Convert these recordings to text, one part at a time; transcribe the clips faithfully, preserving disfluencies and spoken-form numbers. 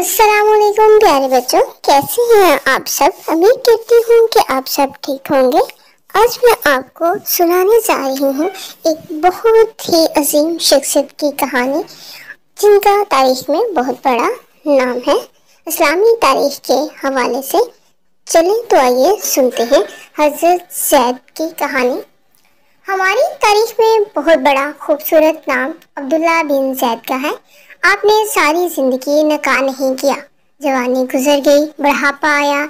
अस्सलामुअलैकुम प्यारे बच्चों, कैसे हैं आप सब। उम्मीद करती हूँ कि आप सब ठीक होंगे। आज मैं आपको सुनाने जा रही हूँ एक बहुत ही अजीम शख्सियत की कहानी जिनका तारीख में बहुत बड़ा नाम है। इस्लामी तारीख के हवाले से चलें तो आइए सुनते हैं हजरत जैद की कहानी। हमारी तारीख में बहुत बड़ा खूबसूरत नाम अब्दुल्ला बिन जैद का है। आपने सारी ज़िंदगी नका नहीं किया, जवानी गुजर गई, बढ़ापा आया।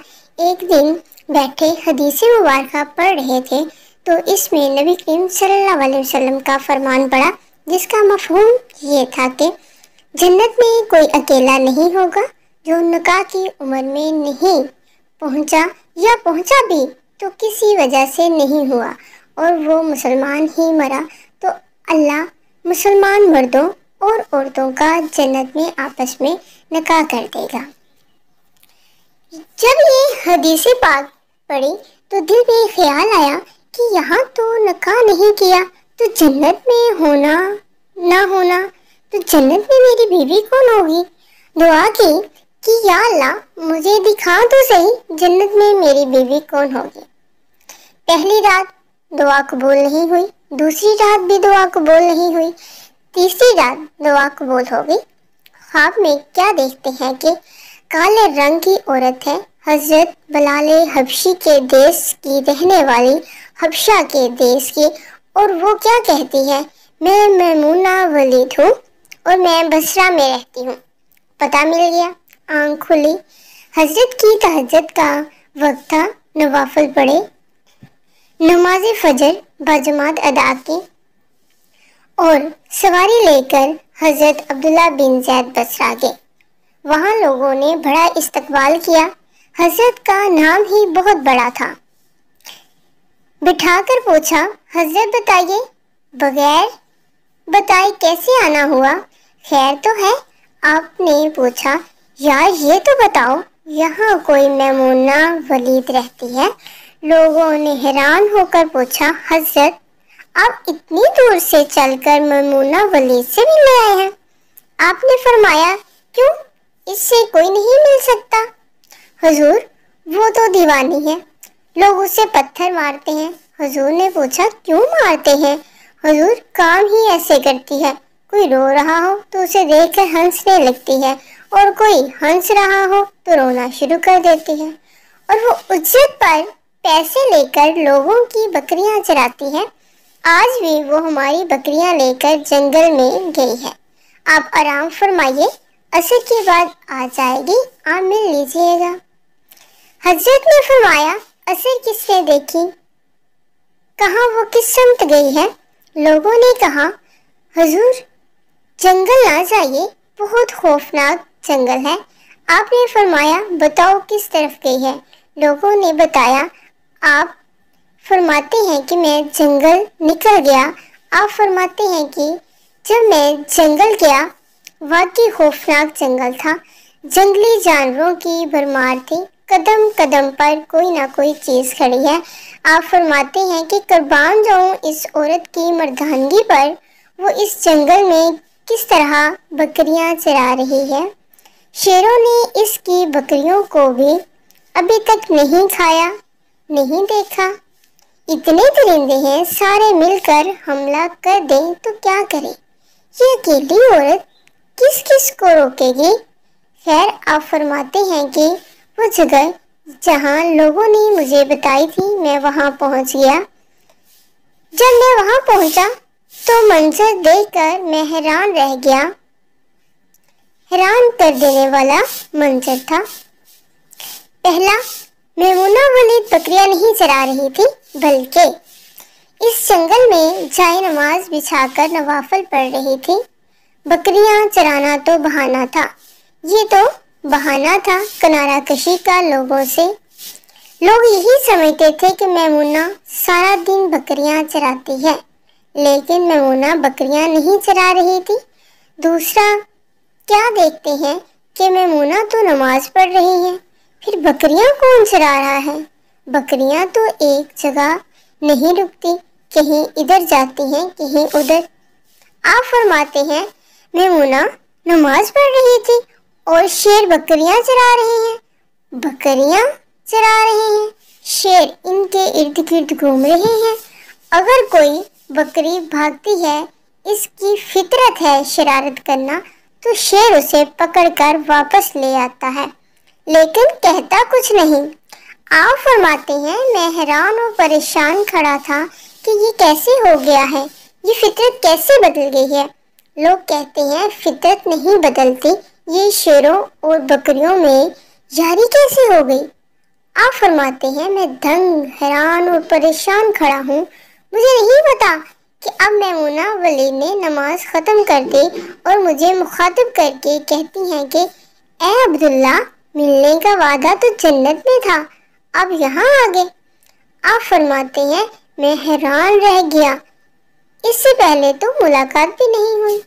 एक दिन बैठे हदीसे मुबारका पढ़ रहे थे तो इसमें नबी करीम सल्लल्लाहु अलैहि वसल्लम का फरमान पड़ा, जिसका मफहूम ये था कि जन्नत में कोई अकेला नहीं होगा जो नका की उम्र में नहीं पहुंचा, या पहुंचा भी तो किसी वजह से नहीं हुआ और वो मुसलमान ही मरा। तो अल्लाह मुसलमान मर्दों और औरतों का जन्नत में आपस में निकाह कर देगा। जब ये हदीस पाक पढ़ी तो दिल में ख्याल आया कि यहाँ तो निकाह नहीं किया तो जन्नत में होना ना होना, तो जन्नत में मेरी बीवी कौन होगी। दुआ की कि या अल्लाह मुझे दिखा तो सही जन्नत में मेरी बीवी कौन होगी। पहली रात दुआ कबूल नहीं हुई, दूसरी रात भी दुआ कबूल नहीं हुई, तीसरी रात दुआ कबूल हो गई। ख्वाब में क्या देखते हैं कि काले रंग की औरत है, हजरत बलाले हबशी के देश की रहने वाली, हबशा के देश की, और वो क्या कहती है, मैं मैमूना वली हूँ और मैं बसरा में रहती हूँ। पता मिल गया, आँख खुली। हजरत की तहज्जुद का वक्त था, नवाफिल पढ़े, नमाज फजर बाजमात अदा की और सवारी लेकर हजरत अब्दुल्ला बिन जैद बसरा गए। वहाँ लोगों ने बड़ा इस्तकबाल किया। हजरत का नाम ही बहुत बड़ा था। बिठाकर पूछा, हजरत बताइए बगैर बताए कैसे आना हुआ, खैर तो है। आपने पूछा, यार ये तो बताओ यहाँ कोई मैमूना वलीद रहती है। लोगों ने हैरान होकर पूछा, हजरत आप इतनी दूर से चलकर मैमूना वली से मिलने आए हैं। आपने फरमाया, क्यों इससे कोई नहीं मिल सकता। हुजूर वो तो दीवानी है, लोग उसे पत्थर मारते हैं। हुजूर ने पूछा, क्यों मारते हैं। हुजूर काम ही ऐसे करती है, कोई रो रहा हो तो उसे देखकर हंसने लगती है और कोई हंस रहा हो तो रोना शुरू कर देती है, और वो उज्जत पर पैसे लेकर लोगों की बकरियां चराती है। आज भी वो हमारी बकरियां लेकर जंगल में गई है। आप आराम फरमाइए, असर के बाद आ जाएगी, आप मिल लीजिएगा। हजरत ने फरमाया, असर किसने देखी, कहाँ वो किस समत गई है। लोगों ने कहा, हुजूर जंगल ना जाइए, बहुत खौफनाक जंगल है। आपने फरमाया, बताओ किस तरफ गई है। लोगों ने बताया। आप फरमाते हैं कि मैं जंगल निकल गया। आप फरमाते हैं कि जब मैं जंगल गया वाकई खौफनाक जंगल था, जंगली जानवरों की भरमार थी, कदम कदम पर कोई ना कोई चीज़ खड़ी है। आप फरमाते हैं कि कुर्बान जाऊँ इस औरत की मर्दानगी पर, वो इस जंगल में किस तरह बकरियां चरा रही है। शेरों ने इसकी बकरियों को भी अभी तक नहीं खाया, नहीं देखा। इतने दरिंदे हैं, सारे मिलकर हमला कर दें तो क्या करें, ये अकेली औरत किस किस को रोकेगी। खैर आप फरमाते हैं कि वो जगह जहाँ लोगों ने मुझे बताई थी मैं वहाँ पहुँच गया। जब मैं वहाँ पहुँचा तो मंजर देखकर मैं हैरान रह गया। हैरान कर देने वाला मंजर था। पहला, मैमूना वली बकरियाँ नहीं चरा रही थी, बल्कि इस जंगल में जाए नमाज बिछाकर नवाफिल पढ़ रही थी। बकरियां चराना तो बहाना था, ये तो बहाना था किनारा कशी का लोगों से। लोग यही समझते थे कि मैमूना सारा दिन बकरियां चराती है, लेकिन मैमूना बकरियां नहीं चरा रही थी। दूसरा, क्या देखते हैं कि मैमूना तो नमाज पढ़ रही है, फिर बकरियां कौन चरा रहा है। बकरियां तो एक जगह नहीं रुकती, कहीं इधर जाती हैं कहीं उधर। आप फरमाते हैं, मैमूना नमाज पढ़ रही थी और शेर बकरियां चरा रहे हैं, बकरियां चरा रहे हैं, शेर इनके इर्द गिर्द घूम रहे हैं। अगर कोई बकरी भागती है, इसकी फितरत है शरारत करना, तो शेर उसे पकड़कर वापस ले आता है, लेकिन कहता कुछ नहीं। आप फरमाते हैं, मैं हैरान और परेशान खड़ा था कि ये कैसे हो गया है, ये फितरत कैसे बदल गई है। लोग कहते हैं फितरत नहीं बदलती, ये शेरों और बकरियों में यारी कैसे हो गई। आप फरमाते हैं, मैं दंग, हैरान और परेशान खड़ा हूँ। मुझे नहीं पता कि अब मैमूना वली ने नमाज ख़त्म कर दी और मुझे मुखातब करके कहती हैं कि ए अब्दुल्ला, मिलने का वादा तो जन्नत में था, अब यहाँ आ गए। आप फरमाते हैं, मैं हैरान रह गया, इससे पहले तो मुलाकात भी नहीं हुई।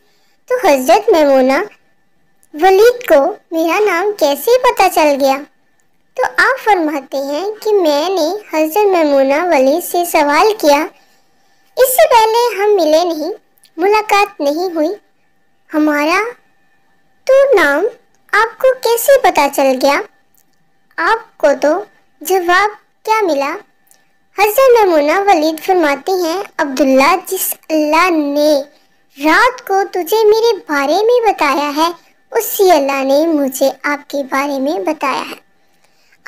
तो हजरत मैमूना वलीद को मेरा नाम कैसे पता चल गया? तो आप फरमाते हैं कि मैंने हजरत मैमूना वली से सवाल किया, इससे पहले हम मिले नहीं, मुलाकात नहीं हुई, हमारा तो नाम आपको कैसे पता चल गया? आपको तो जवाब क्या मिला? हजरत मैमूना वलीद फरमाती हैं, अब्दुल्ला, जिस अल्लाह ने रात को तुझे मेरे बारे में बताया है, उसी अल्लाह ने मुझे आपके बारे में बताया है।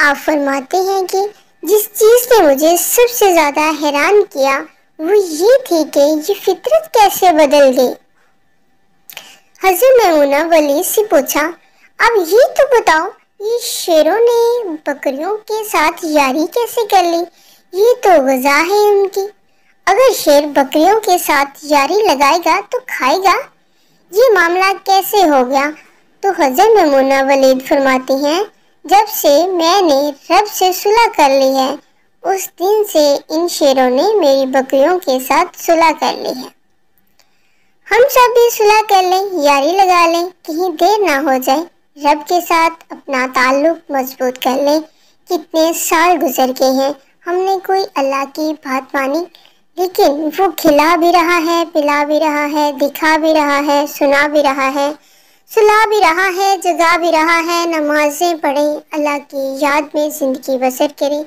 आप फरमाते हैं कि जिस चीज़ ने मुझे सबसे ज़्यादा हैरान किया वो ये थी कि ये फितरत कैसे बदल गई। हजरत मैमूना वलीद से पूछा, अब ये तो बताओ, ये शेरों ने बकरियों के साथ यारी कैसे कर ली? ये तो गजा है उनकी, अगर शेर बकरियों के साथ यारी लगाएगा तो खाएगा, ये मामला कैसे हो गया? तो हजरत मैमूना वलीद फरमाती हैं, जब से मैंने रब से सुलह कर ली है, उस दिन से इन शेरों ने मेरी बकरियों के साथ सुलह कर ली है। हम सब भी सुलह कर लें, यारी लगा लें, कहीं देर ना हो जाए, रब के साथ अपना ताल्लुक मजबूत कर लें। कितने साल गुजर गए हैं, हमने कोई अल्लाह की बात मानी, लेकिन वो खिला भी रहा है, पिला भी रहा है, दिखा भी रहा है, सुना भी रहा है, सुला भी रहा है, जगा भी रहा है। नमाजें पढ़ें, अल्लाह की याद में ज़िंदगी बसर करें,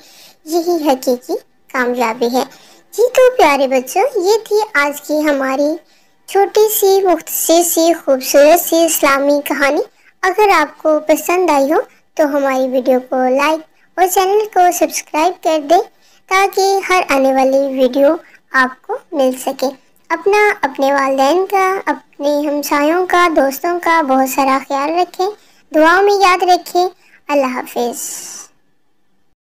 यही हकीकी कामयाबी है। जी तो प्यारे बच्चों, ये थी आज की हमारी छोटी सी मुख्तसर सी खूबसूरत सी इस्लामी कहानी। अगर आपको पसंद आई हो तो हमारी वीडियो को लाइक और चैनल को सब्सक्राइब कर दें, ताकि हर आने वाली वीडियो आपको मिल सके। अपना, अपने वालिदैन का, अपने हमसायों का, दोस्तों का बहुत सारा ख्याल रखें, दुआओं में याद रखें। अल्लाह हाफिज़।